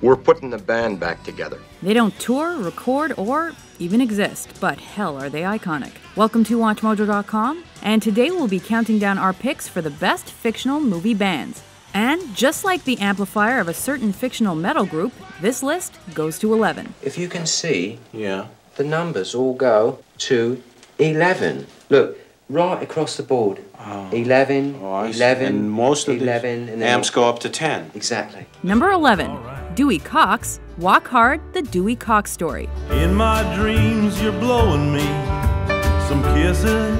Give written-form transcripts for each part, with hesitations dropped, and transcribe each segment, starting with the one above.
We're putting the band back together. They don't tour, record, or even exist, but hell, are they iconic. Welcome to WatchMojo.com, and today we'll be counting down our picks for the best fictional movie bands. And just like the amplifier of a certain fictional metal group, this list goes to 11. If you can see, yeah, the numbers all go to 11. Look, right across the board. Oh. 11, oh, 11, and most of 11, these and then amps go up to 10. Exactly. Number 11. Dewey Cox, Walk Hard, The Dewey Cox Story. In my dreams, you're blowing me some kisses.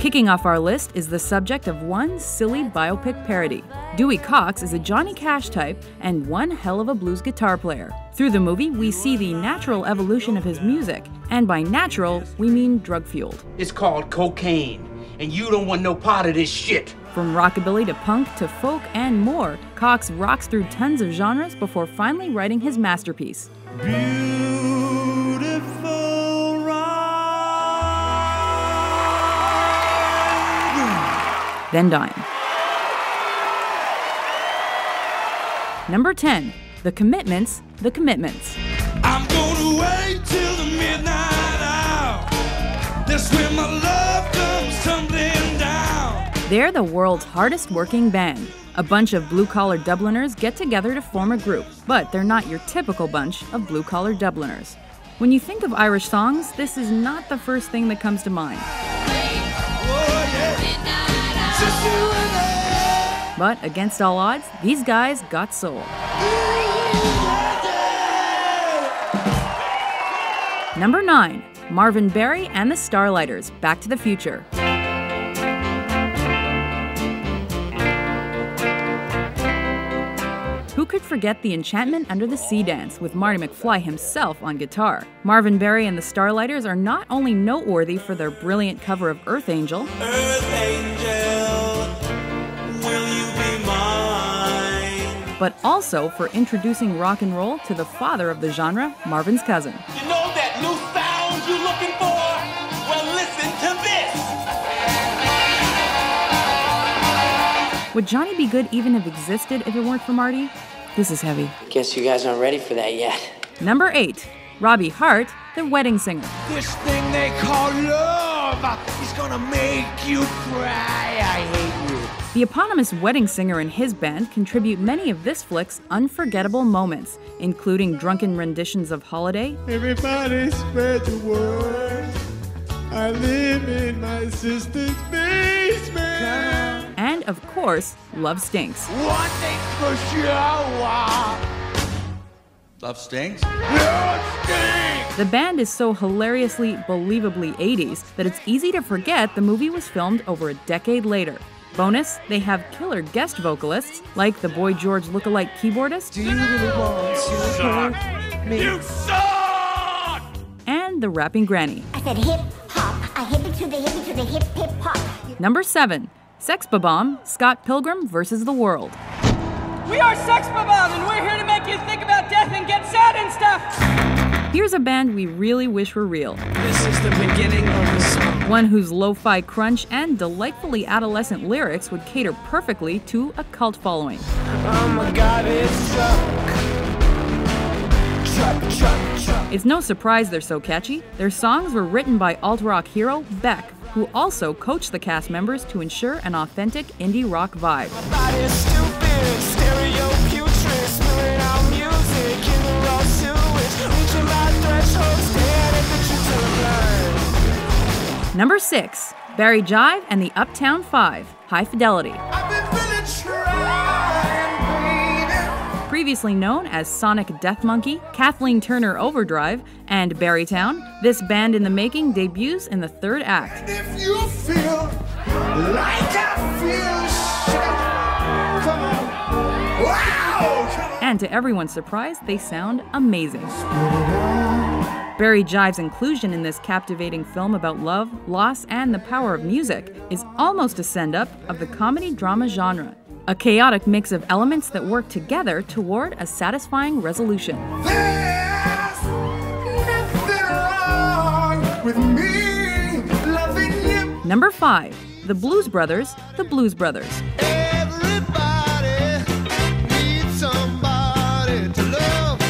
Kicking off our list is the subject of one silly biopic parody. Dewey Cox is a Johnny Cash type and one hell of a blues guitar player. Through the movie, we see the natural evolution of his music, and by natural, we mean drug-fueled. It's called cocaine, and you don't want no part of this shit. From rockabilly to punk to folk and more, Cox rocks through tons of genres before finally writing his masterpiece. Beautiful ride. Then dying. Number 10, The Commitments, The Commitments. I'm gonna wait till the midnight hour. That's when my love comes tumbling down. They're the world's hardest working band. A bunch of blue-collar Dubliners get together to form a group, but they're not your typical bunch of blue-collar Dubliners. When you think of Irish songs, this is not the first thing that comes to mind. But against all odds, these guys got soul. Number 9, Marvin Berry and the Starlighters, Back to the Future. Who could forget the enchantment under the sea dance with Marty McFly himself on guitar? Marvin Berry and the Starlighters are not only noteworthy for their brilliant cover of Earth Angel, but also for introducing rock and roll to the father of the genre, Marvin's cousin. You know that new sound you're looking for? Well, listen to this! Would Johnny B. Goode even have existed if it weren't for Marty? This is heavy. Guess you guys aren't ready for that yet. Number 8, Robbie Hart, The Wedding Singer. This thing they call love is gonna make you cry. I hate you. The eponymous Wedding Singer and his band contribute many of this flick's unforgettable moments, including drunken renditions of Holiday. Everybody spread the word. I live in my sister's basement. And of course, Love Stinks. One thing for sure. Love Stinks? Love Stinks! The band is so hilariously, believably 80s that it's easy to forget the movie was filmed over a decade later. Bonus, they have killer guest vocalists, like the Boy George lookalike keyboardist. Do you really want to hurt me? You suck! And the rapping granny. I said hip hop. I hip it to the hip it to the hip hip hop. Number 7, Sex Bobomb, Scott Pilgrim vs. The World. We are Sex Bobomb, and we're here to make you think about death and get sad and stuff. Here's a band we really wish were real. This is the beginning of the song. One whose lo-fi crunch and delightfully adolescent lyrics would cater perfectly to a cult following. Oh my God, it's truck. Truck, truck, truck. It's no surprise they're so catchy. Their songs were written by alt-rock hero Beck, who also coached the cast members to ensure an authentic indie rock vibe. Number 6, Barry Jive and the Uptown Five, High Fidelity. I've been really trying, previously known as Sonic Death Monkey, Kathleen Turner Overdrive, and Barrytown, this band in the making debuts in the 3rd act. And if you feel like I feel, come on. Wow, come on. And to everyone's surprise, they sound amazing. Barry Jive's inclusion in this captivating film about love, loss, and the power of music is almost a send-up of the comedy-drama genre, a chaotic mix of elements that work together toward a satisfying resolution. There's nothing wrong with me loving you. Number 5, The Blues Brothers, The Blues Brothers. Everybody needs somebody to love.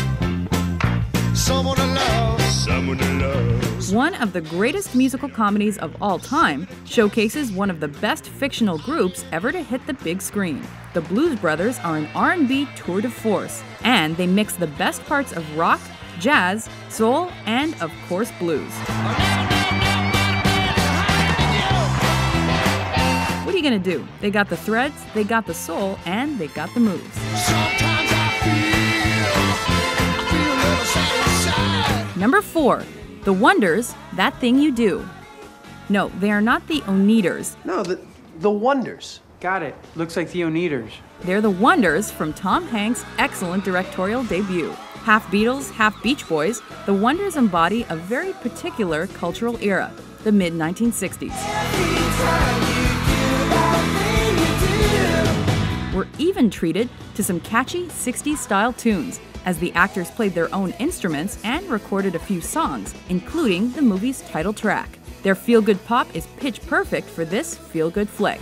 One of the greatest musical comedies of all time showcases one of the best fictional groups ever to hit the big screen. The Blues Brothers are an R&B tour de force, and they mix the best parts of rock, jazz, soul, and of course blues. What are you gonna do? They got the threads, they got the soul, and they got the moves. Number 4, The Wonders, That Thing You Do. No, they are not the Oneaters. No, the Wonders. Got it. Looks like the Oneaters. They're the Wonders from Tom Hanks' excellent directorial debut. Half Beatles, half Beach Boys, the Wonders embody a very particular cultural era, the mid-1960s. We're even treated to some catchy 60s-style tunes, as the actors played their own instruments and recorded a few songs, including the movie's title track. Their feel-good pop is pitch perfect for this feel-good flick.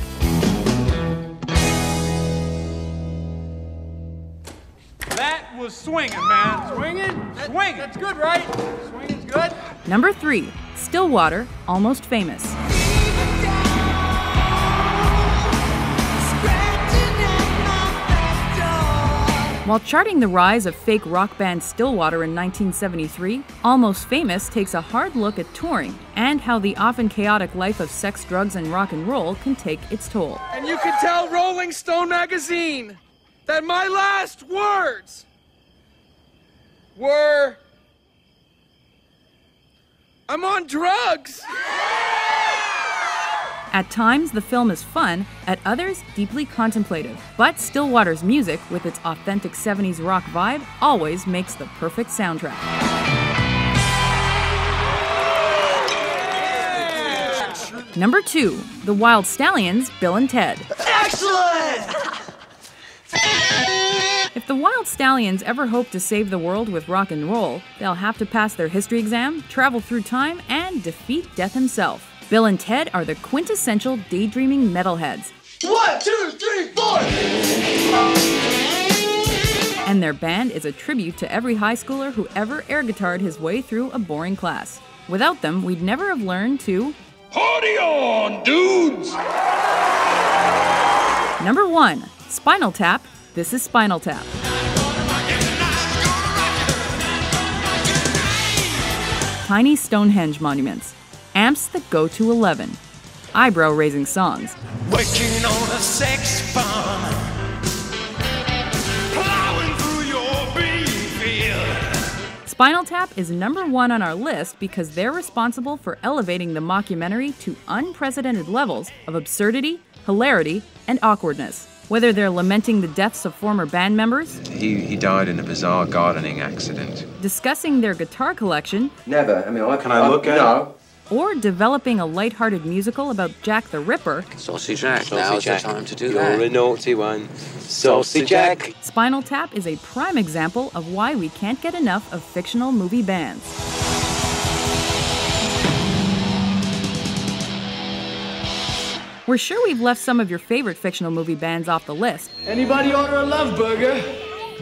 That was swinging, man. Swinging? Swinging. That's good, right? Swinging's good. Number 3, Stillwater, Almost Famous. While charting the rise of fake rock band Stillwater in 1973, Almost Famous takes a hard look at touring and how the often chaotic life of sex, drugs, and rock and roll can take its toll. And you can tell Rolling Stone magazine that my last words were, I'm on drugs! At times, the film is fun, at others, deeply contemplative. But Stillwater's music, with its authentic 70s rock vibe, always makes the perfect soundtrack. Yeah. Number 2, The Wild Stallions, Bill and Ted. Excellent! If the Wild Stallions ever hope to save the world with rock and roll, they'll have to pass their history exam, travel through time, and defeat death himself. Bill and Ted are the quintessential daydreaming metalheads. 1, 2, 3, 4! And their band is a tribute to every high schooler who ever air guitared his way through a boring class. Without them, we'd never have learned to... Party on, dudes! Number 1, Spinal Tap, This is Spinal Tap. Tiny Stonehenge monuments. Amps that go to 11. Eyebrow-raising songs. Working on a sex bomb. Plowing through your beanfield. Spinal Tap is number 1 on our list because they're responsible for elevating the mockumentary to unprecedented levels of absurdity, hilarity, and awkwardness. Whether they're lamenting the deaths of former band members... He died in a bizarre gardening accident. Discussing their guitar collection... Never. I mean, can I look at it? No. Or developing a lighthearted musical about Jack the Ripper. Saucy Jack, now's the time to do that. You're a naughty one. Saucy Jack. Spinal Tap is a prime example of why we can't get enough of fictional movie bands. We're sure we've left some of your favorite fictional movie bands off the list. Anybody order a love burger?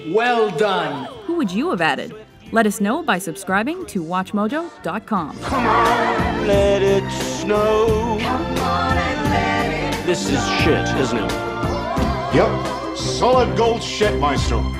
Well done. Who would you have added? Let us know by subscribing to WatchMojo.com. Come on, let it snow. Come on and let it snow. This is shit, isn't it? Yep, solid gold shit, Maestro.